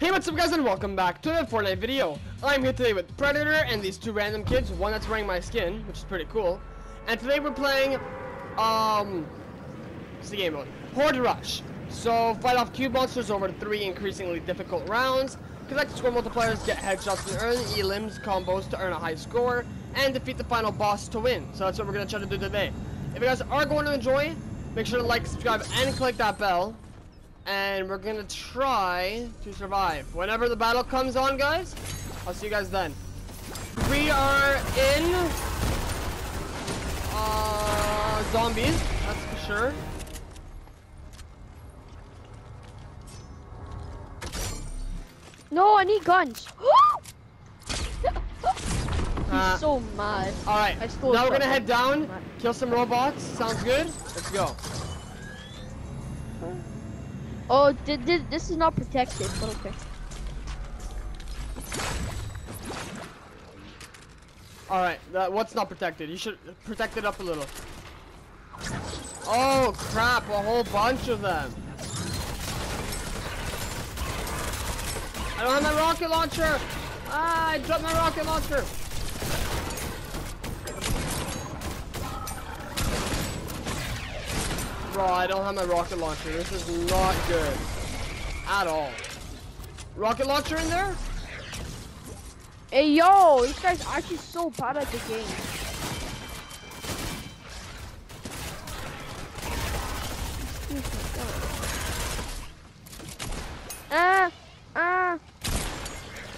Hey, what's up guys, and welcome back to the Fortnite video. I'm here today with Predator and these two random kids, one that's wearing my skin, which is pretty cool. And today we're playing, what's the game mode? Horde Rush. So fight off cube monsters over 3 increasingly difficult rounds, collect score multipliers, get headshots and earn elims combos to earn a high score, and defeat the final boss to win. So that's what we're gonna try to do today. If you guys are going to enjoy, make sure to like, subscribe, and click that bell. And we're gonna try to survive. Whenever the battle comes on, guys, I'll see you guys then. We are in zombies, that's for sure. No, I need guns. He's so mad. All right, now we're gonna head down, kill some robots. Sounds good. Let's go. Oh, this is not protected, but okay. Alright, what's not protected? You should protect it up a little. Oh crap, a whole bunch of them. I don't have my rocket launcher! Ah, I dropped my rocket launcher! Bro, I don't have my rocket launcher. This is not good at all. Rocket launcher in there? Hey, yo, this guy's actually so bad at the game.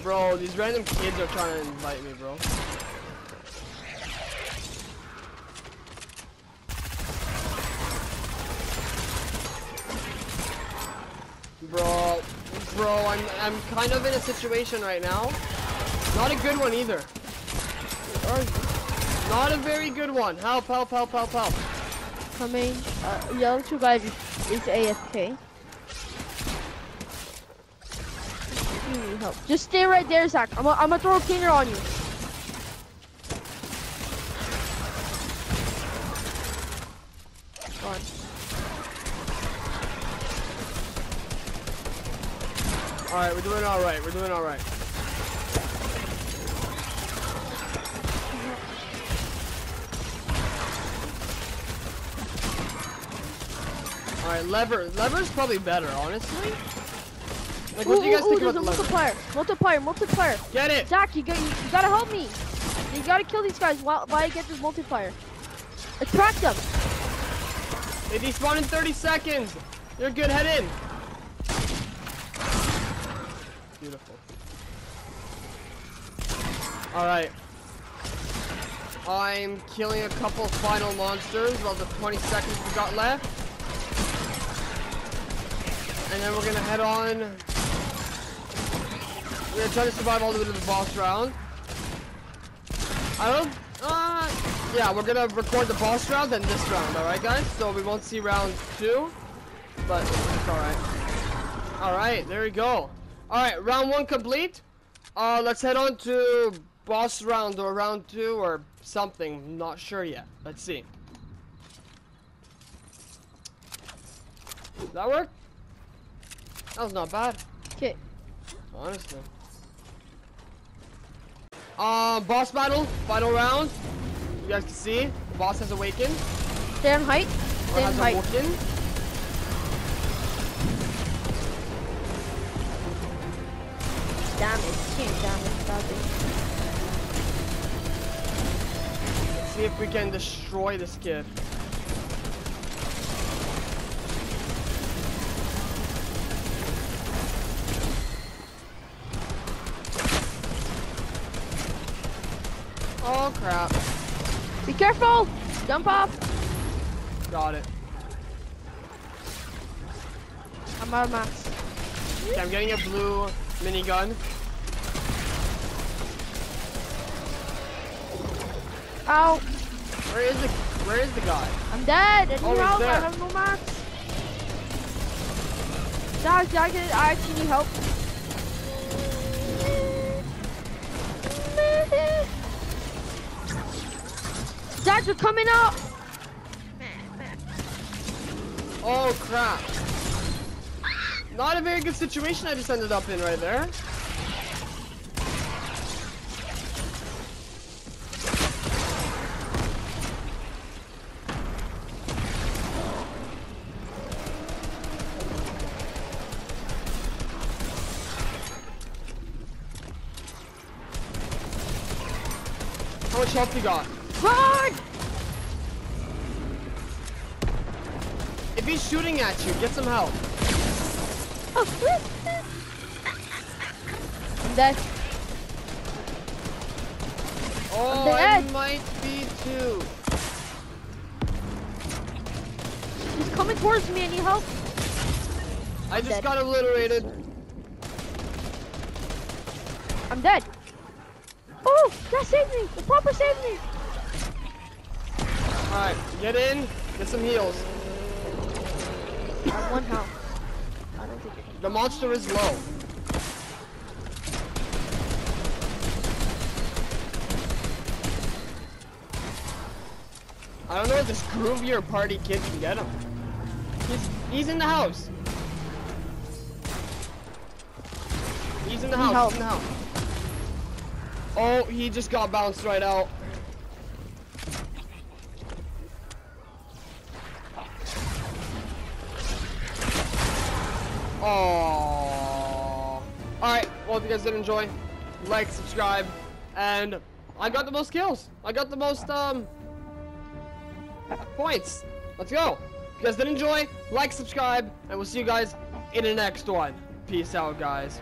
Bro, these random kids are trying to invite me, bro. Bro, I'm kind of in a situation right now. Not a good one either. Not a very good one. Help, help, help, help, help. Coming. The other two guys is AFK. You need help. Just stay right there, Zach. I'm gonna throw a pinger on you. Go on. Alright, we're doing alright, we're doing alright. Alright, lever's probably better, honestly. Like, what do you guys think about the lever? Multiplier. Get it! Zach, you gotta help me! You gotta kill these guys while I get this multiplier. Attract them! They despawn in 30 seconds! You're good, head in! Beautiful. Alright. I'm killing a couple final monsters about the 20 seconds we got left. And then we're gonna head on. We're gonna try to survive all the way to the boss round. Yeah, we're gonna record the boss round and this round, alright guys? So we won't see round 2. But it's alright. Alright, there we go. Alright, round 1 complete. Let's head on to boss round or round 2 or something. Not sure yet. Let's see. Did that work? That was not bad. Okay. Honestly. Boss battle. Final round. You guys can see. The boss has awakened. Stay on height. Stay on height. Awakened. Damage, huge damage, probably. Let's see if we can destroy this kid. Oh crap. Be careful! Jump off! Got it. I'm out of max. Okay, I'm getting a blue minigun. Ow! Where is the guy? I'm dead! I need help! I have no max! Zach, I actually need help. Zach, we're coming out! Oh crap! Not a very good situation I just ended up in right there. How much health you got? Run! If he's shooting at you, get some help. I'm dead. Oh, dead. I might be too. He's coming towards me. I need help. I just got obliterated. I'm dead. Oh, that saved me. The popper saved me. All right, get in. Get some heals. I have one health. The monster is low. I don't know if this groovier party kid can get him. He's in the house. He's in the house. He's in the house. Oh, he just got bounced right out. Oh. Alright, well if you guys did enjoy, like, subscribe, and I got the most kills. I got the most points. Let's go. If you guys did enjoy, like, subscribe, and we'll see you guys in the next one. Peace out, guys.